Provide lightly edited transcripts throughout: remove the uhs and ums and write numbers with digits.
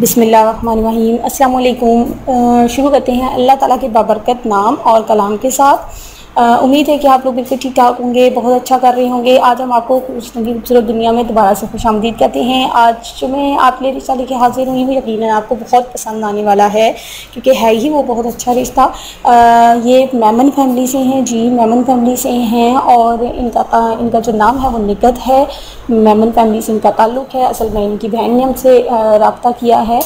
बिस्मिल्लाहिर्रहमानिर्रहीम। अस्सलाम वालेकुम। शुरू करते हैं अल्लाह ताला के बाबरकत नाम और कलाम के साथ। उम्मीद है कि आप लोग बिल्कुल ठीक ठाक होंगे, बहुत अच्छा कर रहे होंगे। आज हम आपको उस नई खूबसूरत दुनिया में दोबारा से खुशामदीद कहते हैं। आज जो मैं आप लिए रिश्ता लेके हाजिर हुई हूँ, यकीनन आपको बहुत पसंद आने वाला है, क्योंकि है ही वो बहुत अच्छा रिश्ता। ये मेमन फैमिली से हैं जी, मेमन फैमिली से हैं, और इनका जो नाम है वो निकत है। मेमन फैमिली से इनका ताल्लुक़ है। असल में इनकी बहन ने हमसे रब्ता किया है।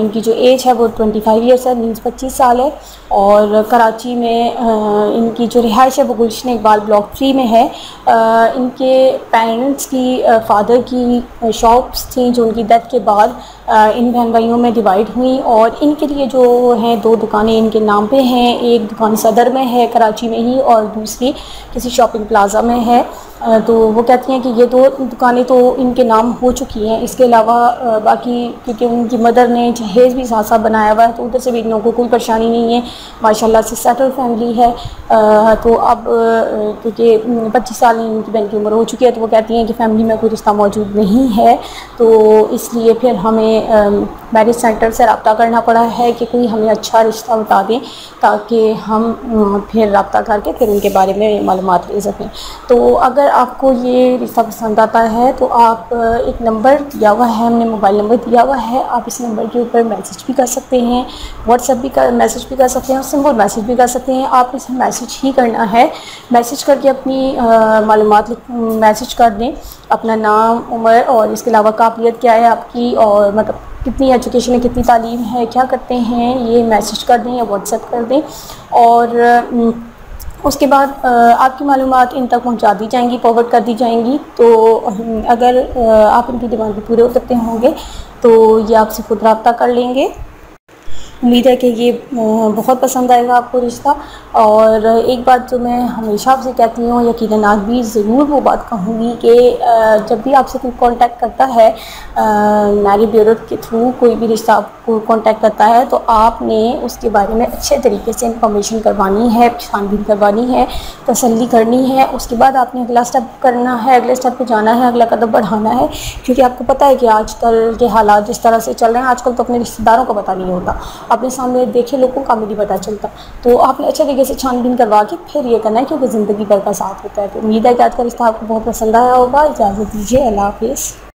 इनकी जो एज है वो 25 ईयर्स है, मीन्स 25 साल है। और कराची में इनकी जो रिहाइश है वो गुलशन इकबाल ब्लॉक 3 में है। इनके पेरेंट्स की फ़ादर की शॉप्स थी जो उनकी डेथ के बाद इन बहन भाइयों में डिवाइड हुई, और इनके लिए जो हैं 2 दुकानें इनके नाम पे हैं। एक दुकान सदर में है कराची में ही, और दूसरी किसी शॉपिंग प्लाजा में है। तो वो कहती हैं कि ये 2 दुकानें तो इनके नाम हो चुकी हैं। इसके अलावा बाकी, क्योंकि उनकी मदर ने जहेज़ भी साथ साथ बनाया हुआ है, तो उधर से भी इन लोगों को कोई परेशानी नहीं है। माशाल्लाह से सेटल फैमिली है। तो अब क्योंकि 25 साल इनकी बहन की उम्र हो चुकी है, तो वो कहती हैं कि फैमिली में कोई रिश्ता मौजूद नहीं है, तो इसलिए फिर हमें मैरिज सेंटर से रब्ता करना पड़ा है कि कोई हमें अच्छा रिश्ता बता दें, ताकि हम फिर रब्ता करके फिर उनके बारे में मालूमात ले सकें। तो अगर आपको ये रिश्ता पसंद आता है तो आप एक नंबर दिया हुआ है, हमने मोबाइल नंबर दिया हुआ है, आप इस नंबर के ऊपर मैसेज भी कर सकते हैं, व्हाट्सएप भी मैसेज भी कर सकते हैं, सिंपल मैसेज भी कर सकते हैं। आप इसे मैसेज ही करना है। मैसेज करके अपनी मालूमात मैसेज कर दें, अपना नाम, उम्र, और इसके अलावा काबिलियत क्या है आपकी, और मतलब कितनी एजुकेशन है, कितनी तालीम है, क्या करते हैं, ये मैसेज कर दें या व्हाट्सएप कर दें। और उसके बाद आपकी मालूमात इन तक पहुंचा दी जाएंगी, फॉरवर्ड कर दी जाएंगी। तो अगर आप इनकी डिमांड भी पूरे उतरते होंगे तो ये आपसे खुद रब्ता कर लेंगे। उम्मीद है कि ये बहुत पसंद आएगा आपको रिश्ता। और एक बात जो मैं हमेशा आपसे कहती हूँ, यकीनन आज भी ज़रूर वो बात कहूँगी, कि जब भी आपसे कोई कांटेक्ट करता है मैरिज ब्यूरो के थ्रू, कोई भी रिश्ता आपको कांटेक्ट करता है, तो आपने उसके बारे में अच्छे तरीके से इंफॉर्मेशन करवानी है, छानबीन करवानी है, तसल्ली करनी है। उसके बाद आपने अगला स्टेप करना है, अगले स्टेप पर जाना है, अगला कदम बढ़ाना है, क्योंकि आपको पता है कि आजकल के हालात जिस तरह से चल रहे हैं, आजकल तो अपने रिश्तेदारों को पता नहीं होता, अपने सामने देखे लोगों का भी नहीं पता चलता। तो आपने अच्छे तरीके से छानबीन करवा के फिर ये करना है, क्योंकि ज़िंदगी भर का साथ होता है। तो उम्मीद है कि आज का रिश्ता आपको बहुत पसंद आया होगा। इजाज़त दीजिए, अल्लाह हाफिज़।